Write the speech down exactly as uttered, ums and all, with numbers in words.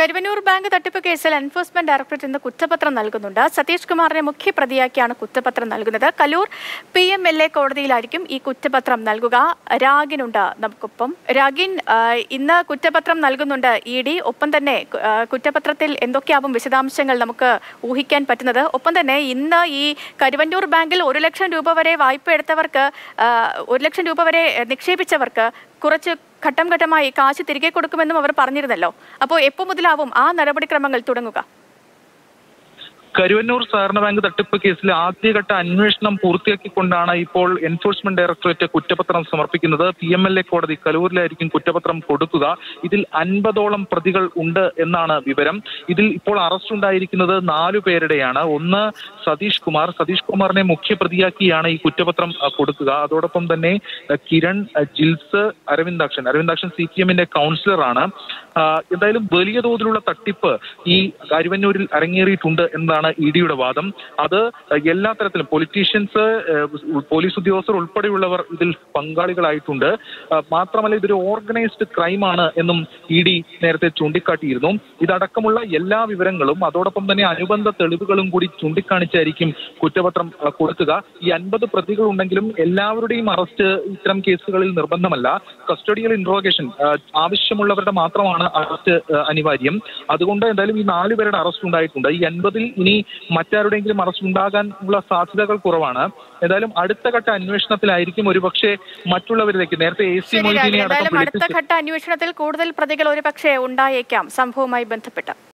Karuvannur Bank തട്ടിപ്പ് കേസിൽ enforcement directorate ഇന്ന് കുറ്റപത്രം നൽകുന്നുണ്ട്. സതീഷ് കുമാറിനെ മുഖ്യപ്രതിയാക്കിയാണ് കുറ്റപത്രം നൽകുന്നത്. Kaloor P M L A കോടതിയിലായിരിക്കും ഈ കുറ്റപത്രം നൽകുക. രാഗിനുണ്ട് നമുക്കൊപ്പം. രാഗിൻ, ഇന്ന് കുറ്റപത്രം നൽകുന്നുണ്ട് ഇ ഡി. ഒപ്പം തന്നെ കുറ്റപത്രത്തിൽ എന്തൊക്കെയാവും വിശദാംശങ്ങൾ നമുക്ക് ഊഹിക്കാൻ പറ്റുന്നത്? ഒപ്പം തന്നെ ഇന്ന് ഈ Karuvannur ബാങ്കിൽ ഒരു ലക്ഷം രൂപ വരെ വായ്പ എടുത്തവർക്ക്, ഒരു ലക്ഷം രൂപ വരെ നിക്ഷേപിച്ചവർക്ക് കുറച്ച് ഘട്ടം ഘട്ടമായി കാശ് തിരികെ കൊടുക്കുമെന്നും അവർ പറഞ്ഞിരുന്നല്ലോ. അപ്പോൾ എപ്പോൾ മുതലാവും ആ നടപടിക്രമങ്ങൾ തുടങ്ങുക? Karuvannur സഹകരണ ബാങ്ക് തട്ടിപ്പ് കേസിൽ ആദ്യഘട്ട അന്വേഷണം പൂർത്തിയാക്കിക്കൊണ്ടാണ് ഇപ്പോൾ എൻഫോഴ്സ്മെന്റ് ഡയറക്ടറേറ്റ് കുറ്റപത്രം സമർപ്പിക്കുന്നത്. പി എം എൽ എ കോടതി കലൂരിലായിരിക്കും കുറ്റപത്രം കൊടുക്കുക. ഇതിൽ അൻപതോളം പ്രതികൾ ഉണ്ട് എന്നാണ് വിവരം. ഇതിൽ ഇപ്പോൾ അറസ്റ്റ് ഉണ്ടായിരിക്കുന്നത് നാലു പേരുടെയാണ്. ഒന്ന് സതീഷ് കുമാർ, സതീഷ് കുമാറിനെ മുഖ്യപ്രതിയാക്കിയാണ് ഈ കുറ്റപത്രം കൊടുക്കുക. അതോടൊപ്പം തന്നെ കിരൺ, ജിൽസ്, അരവിന്ദാക്ഷൻ അരവിന്ദാക്ഷൻ സി പി എമ്മിന്റെ കൗൺസിലറാണ്. എന്തായാലും വലിയ തോതിലുള്ള തട്ടിപ്പ് ഈ Karuvannooril അരങ്ങേറിയിട്ടുണ്ട് എന്നതാണ് ഇ ഡിയുടെ വാദം. അത് എല്ലാ തരത്തിലും പൊളിറ്റീഷ്യൻസ്, പോലീസ് ഉദ്യോഗസ്ഥർ ഉൾപ്പെടെയുള്ളവർ ഇതിൽ പങ്കാളികളായിട്ടുണ്ട്. മാത്രമല്ല ഇതൊരു ഓർഗനൈസ്ഡ് ക്രൈമാണ് എന്നും ഇ ഡി നേരത്തെ ചൂണ്ടിക്കാട്ടിയിരുന്നു. ഇതടക്കമുള്ള എല്ലാ വിവരങ്ങളും അതോടൊപ്പം തന്നെ അനുബന്ധ തെളിവുകളും കൂടി ചൂണ്ടിക്കാണിച്ചായിരിക്കും കുറ്റപത്രം കൊടുക്കുക. ഈ അൻപത് പ്രതികൾ ഉണ്ടെങ്കിലും എല്ലാവരുടെയും അറസ്റ്റ് ഇത്തരം കേസുകളിൽ നിർബന്ധമല്ല. കസ്റ്റഡിയൽ ഇൻട്രോഗേഷൻ ആവശ്യമുള്ളവരുടെ മാത്രമാണ് അറസ്റ്റ് അനിവാര്യം. അതുകൊണ്ട് എന്തായാലും ഈ നാലുപേരുടെ അറസ്റ്റ് ഉണ്ടായിട്ടുണ്ട്. ഈ അൻപതിൽ ഇനി മറ്റാരുടെയെങ്കിലും അറസ്റ്റ് ഉണ്ടാകാനുള്ള സാധ്യതകൾ കുറവാണ്. എന്തായാലും അടുത്ത ഘട്ട അന്വേഷണത്തിലായിരിക്കും ഒരുപക്ഷെ മറ്റുള്ളവരിലേക്ക് നേരത്തെ എ സി മൊയ്തീനെ അടക്കം അടുത്ത ഘട്ട അന്വേഷണത്തിൽ കൂടുതൽ പ്രതികൾ ഒരുപക്ഷെ ഉണ്ടായേക്കാം സംഭവവുമായി ബന്ധപ്പെട്ട്.